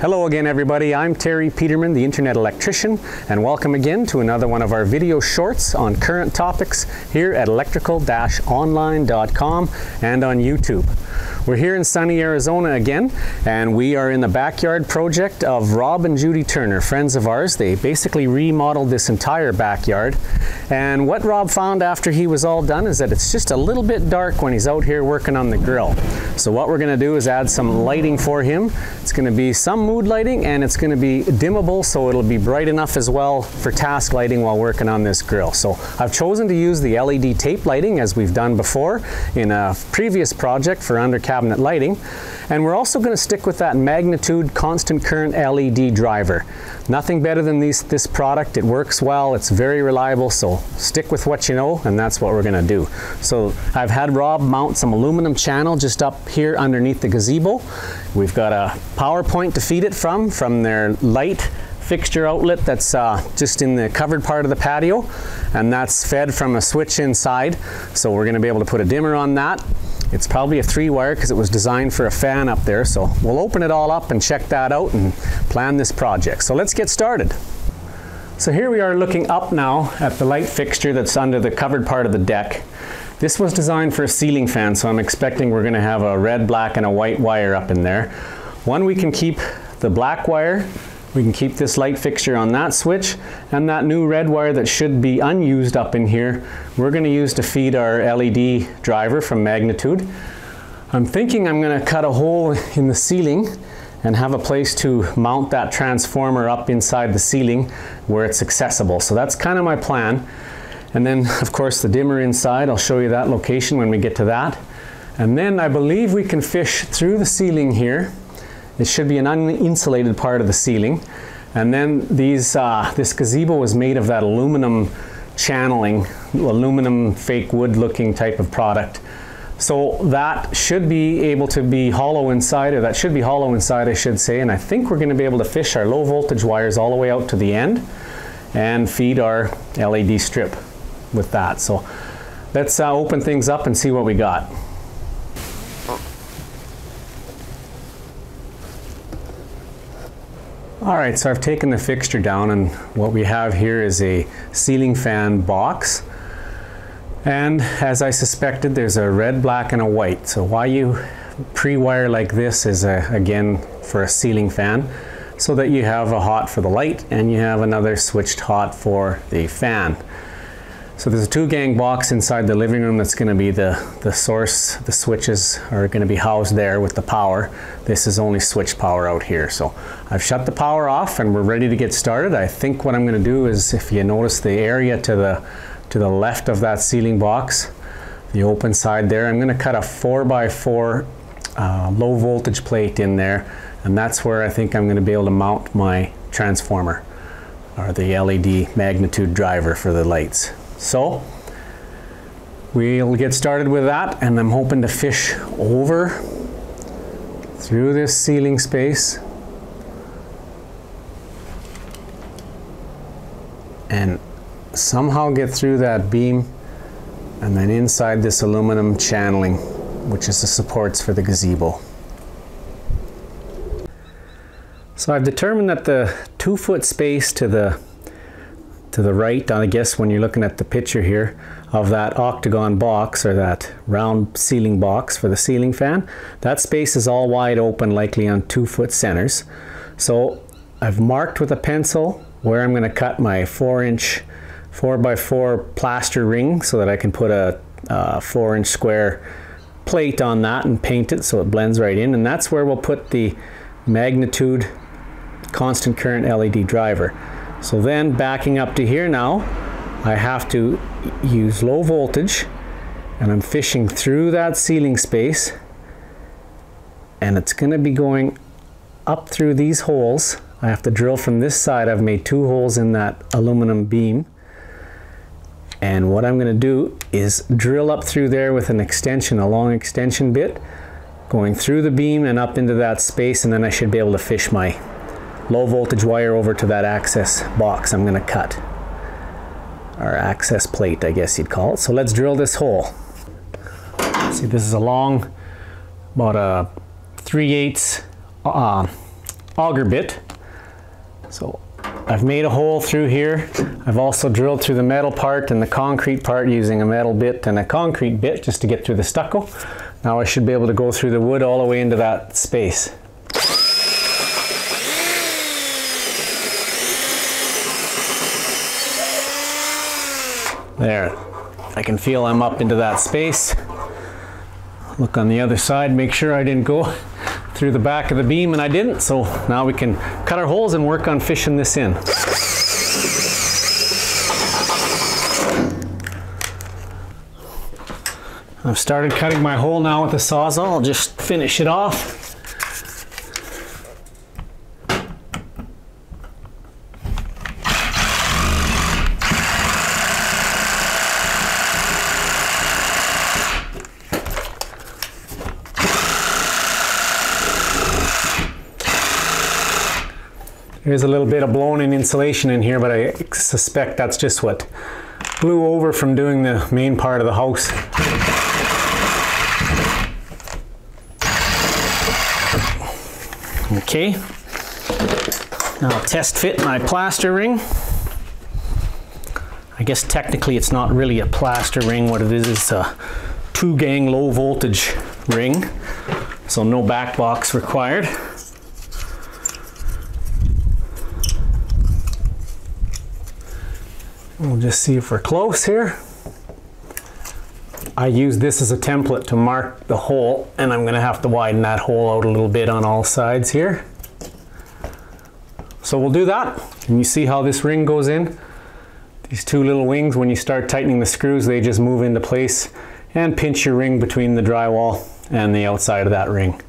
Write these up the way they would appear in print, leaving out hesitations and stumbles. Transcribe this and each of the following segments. Hello again, everybody. I'm Terry Peterman, the Internet Electrician, and welcome again to another one of our video shorts on current topics here at electrical-online.com and on YouTube. We're here in sunny Arizona again, and we are in the backyard project of Rob and Judy Turner, friends of ours. They basically remodeled this entire backyard, and what Rob found after he was all done is that it's just a little bit dark when he's out here working on the grill. So what we're going to do is add some lighting for him. It's going to be some mood lighting, and it's going to be dimmable, so it'll be bright enough as well for task lighting while working on this grill. So I've chosen to use the LED tape lighting as we've done before in a previous project for under cabinet lighting, and we're also going to stick with that Magnitude constant current LED driver. Nothing better than this product. It works well, it's very reliable, so stick with what you know, and that's what we're going to do. So I've had Rob mount some aluminum channel just up here underneath the gazebo. We've got a power point to feed it from their light fixture outlet that's just in the covered part of the patio, and that's fed from a switch inside, so we're going to be able to put a dimmer on that. It's probably a 3-wire because it was designed for a fan up there, so we'll open it all up and check that out and plan this project. So let's get started. So here we are looking up now at the light fixture that's under the covered part of the deck. This was designed for a ceiling fan, so I'm expecting we're going to have a red, black and a white wire up in there. One, we can keep the black wire, we can keep this light fixture on that switch, and that new red wire that should be unused up in here, we're going to use to feed our LED driver from Magnitude. I'm thinking I'm going to cut a hole in the ceiling and have a place to mount that transformer up inside the ceiling where it's accessible. So that's kind of my plan. And then of course the dimmer inside, I'll show you that location when we get to that. And then I believe we can fish through the ceiling here. It should be an uninsulated part of the ceiling, and then this gazebo was made of that aluminum channeling, aluminum fake wood looking type of product, so that should be able to be hollow inside, or that should be hollow inside I should say, and I think we're going to be able to fish our low voltage wires all the way out to the end and feed our LED strip with that. So let's open things up and see what we got. Alright, so I've taken the fixture down, and what we have here is a ceiling fan box, and as I suspected there's a red, black and a white. So why you pre-wire like this is again for a ceiling fan, so that you have a hot for the light and you have another switched hot for the fan. So there's a 2-gang box inside the living room that's going to be the source. The switches are going to be housed there with the power. This is only switch power out here. So I've shut the power off and we're ready to get started. I think what I'm going to do is, if you notice the area to the left of that ceiling box, the open side there, I'm going to cut a 4x4 low voltage plate in there, and that's where I think I'm going to be able to mount my transformer or the LED Magnitude driver for the lights. So we'll get started with that, and I'm hoping to fish over through this ceiling space and somehow get through that beam and then inside this aluminum channeling, which is the supports for the gazebo. So I've determined that the 2-foot space to the right, I guess when you're looking at the picture here, of that octagon box or that round ceiling box for the ceiling fan, that space is all wide open, likely on 2-foot centers. So I've marked with a pencil where I'm going to cut my 4-inch 4x4 plaster ring, so that I can put a 4-inch square plate on that and paint it so it blends right in, and that's where we'll put the Magnitude constant current LED driver. So then backing up to here now, I have to use low voltage, and I'm fishing through that ceiling space, and it's going to be going up through these holes. I have to drill from this side. I've made 2 holes in that aluminum beam, and what I'm going to do is drill up through there with an extension, a long extension bit, going through the beam and up into that space, and then I should be able to fish my low voltage wire over to that access box I'm going to cut. our access plate, I guess you'd call it. So let's drill this hole. See, this is a long, about a 3/8 auger bit. So I've made a hole through here. I've also drilled through the metal part and the concrete part using a metal bit and a concrete bit just to get through the stucco. Now I should be able to go through the wood all the way into that space. There, I can feel I'm up into that space. Look on the other side, make sure I didn't go through the back of the beam, and I didn't, so now we can cut our holes and work on fishing this in. I've started cutting my hole now with the sawzall. I'll just finish it off. There's a little bit of blown-in insulation in here, but I suspect that's just what blew over from doing the main part of the house. Okay, now I'll test fit my plaster ring. I guess technically it's not really a plaster ring. What it is a 2-gang low voltage ring, so no back box required. We'll just see if we're close here. I use this as a template to mark the hole, and I'm gonna have to widen that hole out a little bit on all sides here. So we'll do that, and you see how this ring goes in. These two little wings, when you start tightening the screws, they just move into place and pinch your ring between the drywall and the outside of that ring.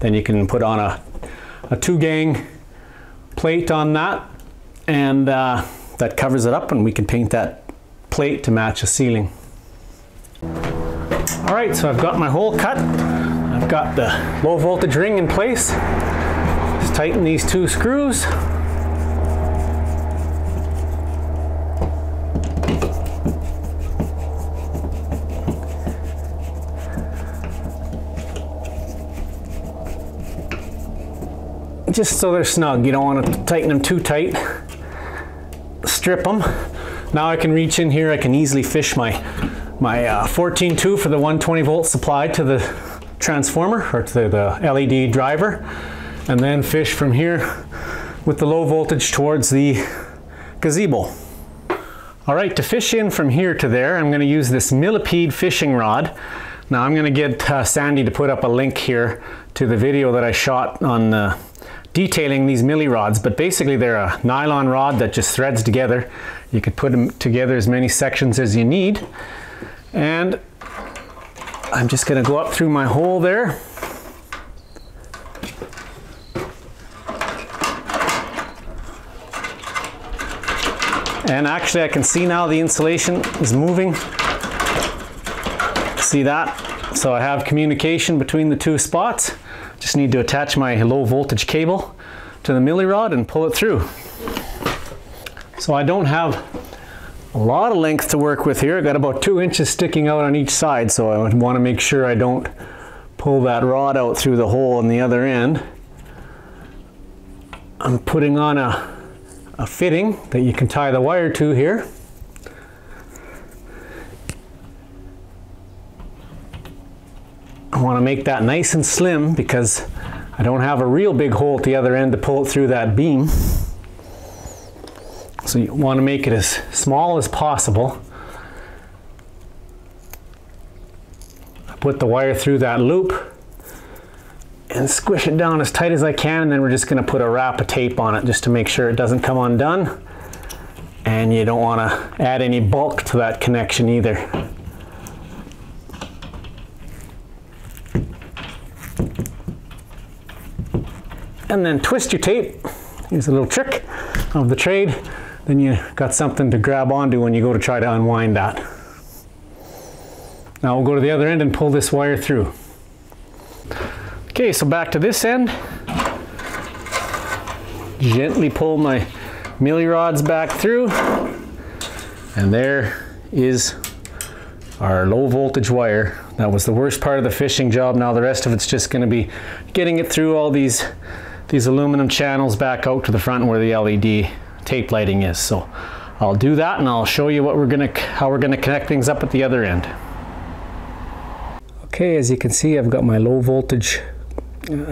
Then you can put on a 2-gang plate on that, and that covers it up, and we can paint that plate to match a ceiling. All right, so I've got my hole cut. I've got the low voltage ring in place. Just tighten these two screws. Just so they're snug, you don't want to tighten them too tight. Strip them. Now I can reach in here, I can easily fish my 14-2 for the 120 volt supply to the transformer, or to the LED driver, and then fish from here with the low voltage towards the gazebo. All right, to fish in from here to there, I'm going to use this millipede fishing rod. Now I'm going to get Sandy to put up a link here to the video that I shot on detailing these milli rods, but basically they're a nylon rod that just threads together. You could put them together as many sections as you need. And I'm just going to go up through my hole there. And actually I can see now the insulation is moving. See that? So I have communication between the two spots. Just need to attach my low voltage cable to the milli rod and pull it through. So I don't have a lot of length to work with here. I've got about 2 inches sticking out on each side, so I want to make sure I don't pull that rod out through the hole on the other end. I'm putting on a fitting that you can tie the wire to here. I want to make that nice and slim because I don't have a real big hole at the other end to pull it through that beam. So you want to make it as small as possible. I put the wire through that loop and squish it down as tight as I can, and then we're just going to put a wrap of tape on it just to make sure it doesn't come undone. And you don't want to add any bulk to that connection either. And then twist your tape. Here's a little trick of the trade. Then you got something to grab onto when you go to try to unwind that. Now we'll go to the other end and pull this wire through. Okay, so back to this end. Gently pull my milli rods back through. And there is our low voltage wire. That was the worst part of the fishing job. Now the rest of it's just going to be getting it through all these aluminum channels back out to the front where the LED tape lighting is. So I'll do that and I'll show you what we're going to, how we're going to connect things up at the other end. Okay, as you can see, I've got my low voltage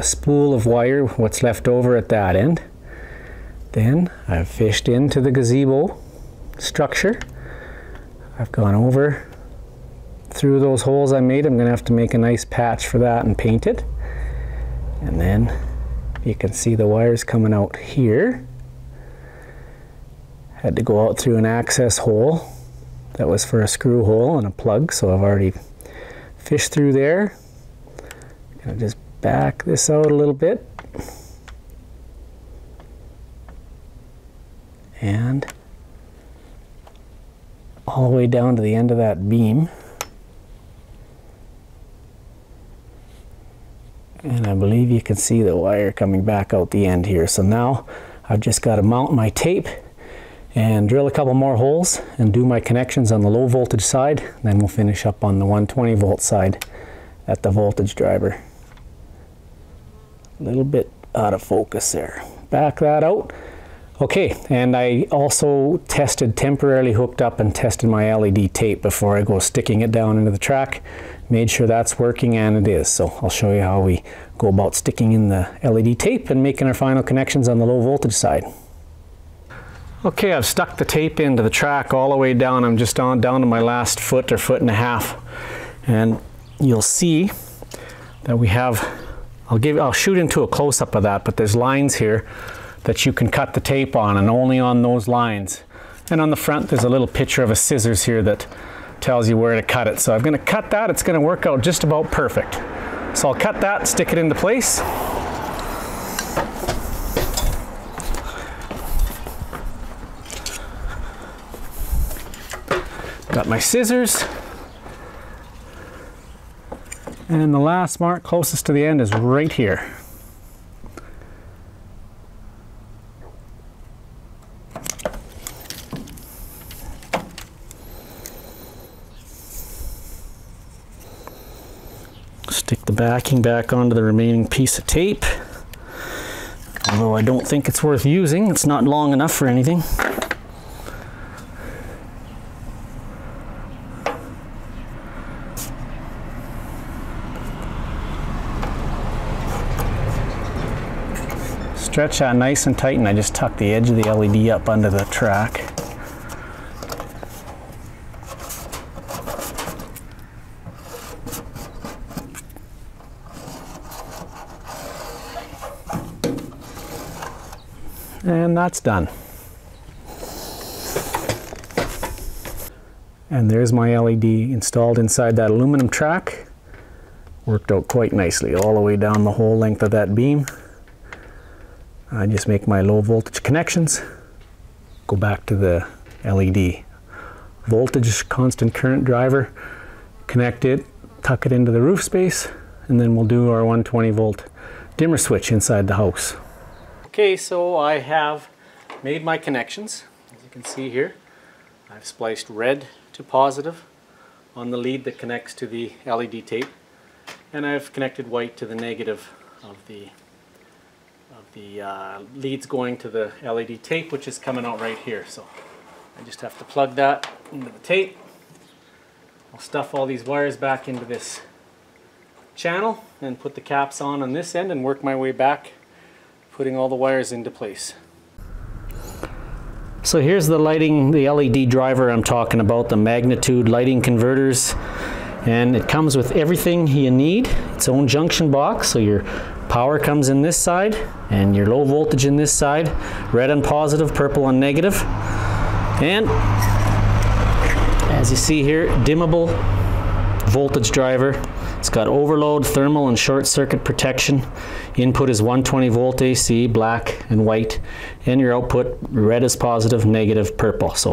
spool of wire, what's left over at that end. Then I've fished into the gazebo structure. I've gone over through those holes I made. I'm going to have to make a nice patch for that and paint it. And then you can see the wires coming out here. Had to go out through an access hole that was for a screw hole and a plug, so I've already fished through there. Gonna just back this out a little bit. And all the way down to the end of that beam. And I believe you can see the wire coming back out the end here. So now I've just got to mount my tape and drill a couple more holes and do my connections on the low voltage side. Then we'll finish up on the 120 volt side at the voltage driver. A little bit out of focus there. Back that out. Okay, and I also tested, temporarily hooked up and tested my LED tape before I go sticking it down into the track. Made sure that's working, and it is. So I'll show you how we go about sticking in the LED tape and making our final connections on the low voltage side. Okay, I've stuck the tape into the track all the way down. I'm just on down to my last foot or foot and a half. And you'll see that we have, I'll shoot into a close-up of that, but there's lines here that you can cut the tape on, and only on those lines. And on the front there's a little picture of a scissors here that tells you where to cut it. So I'm going to cut that. It's going to work out just about perfect. So I'll cut that, stick it into place. Got my scissors, and the last mark closest to the end is right here. Stick the backing back onto the remaining piece of tape, although I don't think it's worth using. It's not long enough for anything. Stretch that nice and tight, and I just tuck the edge of the LED up under the track. And that's done. And there's my LED installed inside that aluminum track. Worked out quite nicely all the way down the whole length of that beam. I just make my low voltage connections, go back to the LED voltage constant current driver, connect it, tuck it into the roof space, and then we'll do our 120 volt dimmer switch inside the house. Okay, so I have made my connections. As you can see here, I've spliced red to positive on the lead that connects to the LED tape, and I've connected white to the negative of the leads going to the LED tape, which is coming out right here. So I just have to plug that into the tape. I'll stuff all these wires back into this channel and put the caps on this end and work my way back, putting all the wires into place. So here's the lighting, the LED driver I'm talking about, the Magnitude lighting converters. And it comes with everything you need. Its own junction box, so your power comes in this side and your low voltage in this side, red on positive, purple on negative. And as you see here, dimmable voltage driver. It's got overload, thermal, and short circuit protection. Input is 120 volt AC, black and white, and your output, red is positive, negative, purple. So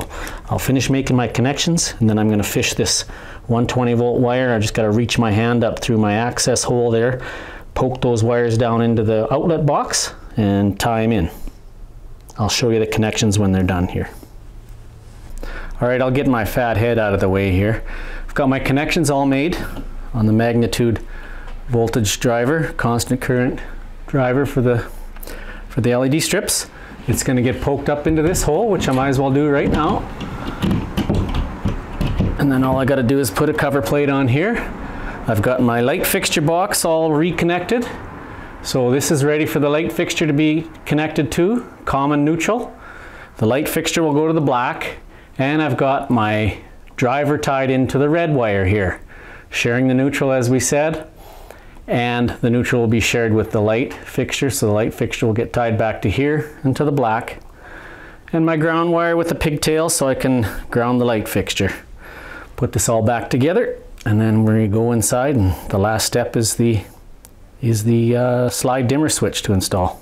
I'll finish making my connections, and then I'm going to fish this 120 volt wire. I just got to reach my hand up through my access hole there, poke those wires down into the outlet box, and tie them in. I'll show you the connections when they're done here. All right, I'll get my fat head out of the way here. I've got my connections all made on the magnitude voltage driver, constant current driver for the LED strips. It's going to get poked up into this hole, which I might as well do right now. And then all I got to do is put a cover plate on here. I've got my light fixture box all reconnected. So this is ready for the light fixture to be connected to, common neutral. The light fixture will go to the black, and I've got my driver tied into the red wire here, sharing the neutral as we said, and the neutral will be shared with the light fixture, so the light fixture will get tied back to here and to the black, and my ground wire with the pigtail so I can ground the light fixture. Put this all back together, and then we're going to go inside, and the last step is the slide dimmer switch to install.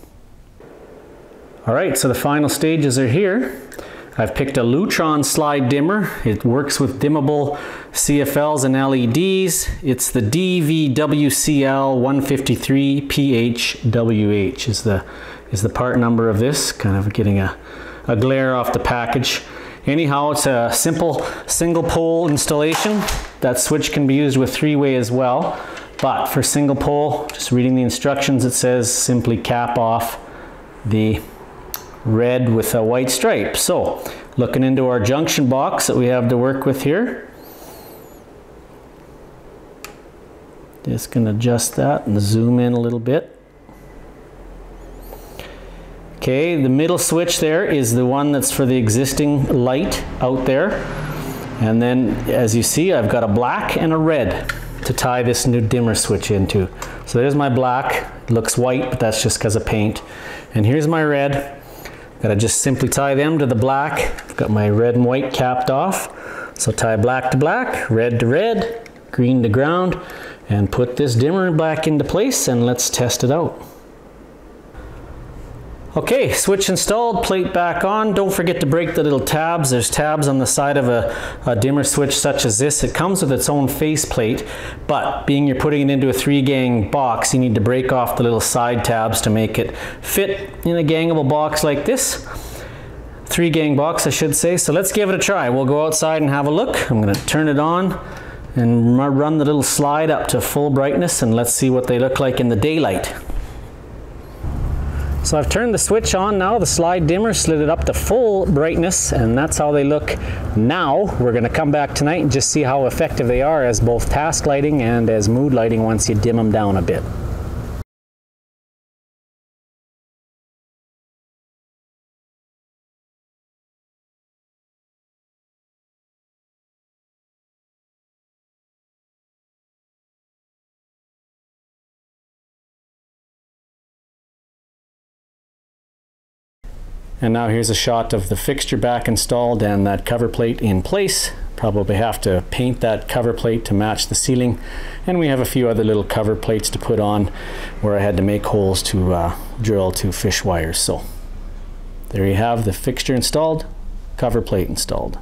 All right, so the final stages are here. I've picked a Lutron slide dimmer. It works with dimmable CFLs and LEDs. It's the DVWCL153PHWH is the part number of this, kind of getting a glare off the package. Anyhow, it's a simple single pole installation. That switch can be used with three-way as well, but for single pole, just reading the instructions, it says simply cap off the red with a white stripe. So looking into our junction box that we have to work with here, just gonna adjust that and zoom in a little bit. Okay, the middle switch there is the one that's for the existing light out there, and then as you see I've got a black and a red to tie this new dimmer switch into. So there's my black, it looks white but that's just because of paint, and here's my red. Gotta just simply tie them to the black. I've got my red and white capped off. So tie black to black, red to red, green to ground, and put this dimmer back into place and let's test it out. Okay, switch installed, plate back on. Don't forget to break the little tabs. There's tabs on the side of a dimmer switch such as this. It comes with its own face plate, but being you're putting it into a three-gang box, you need to break off the little side tabs to make it fit in a gangable box like this. Three-gang box, I should say. So let's give it a try. We'll go outside and have a look. I'm gonna turn it on and run the little slide up to full brightness and let's see what they look like in the daylight. So I've turned the switch on now, the slide dimmer, slid it up to full brightness, and that's how they look now. We're gonna come back tonight and just see how effective they are as both task lighting and as mood lighting once you dim them down a bit. And now here's a shot of the fixture back installed and that cover plate in place. Probably have to paint that cover plate to match the ceiling. And we have a few other little cover plates to put on where I had to make holes to drill to fish wires. So there you have the fixture installed, cover plate installed.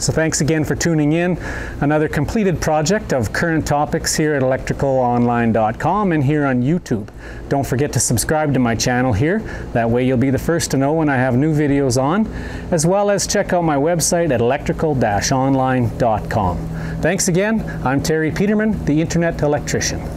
So thanks again for tuning in. Another completed project of current topics here at electricalonline.com and here on YouTube. Don't forget to subscribe to my channel here. That way you'll be the first to know when I have new videos on, as well as check out my website at electrical-online.com. Thanks again. I'm Terry Peterman, the Internet Electrician.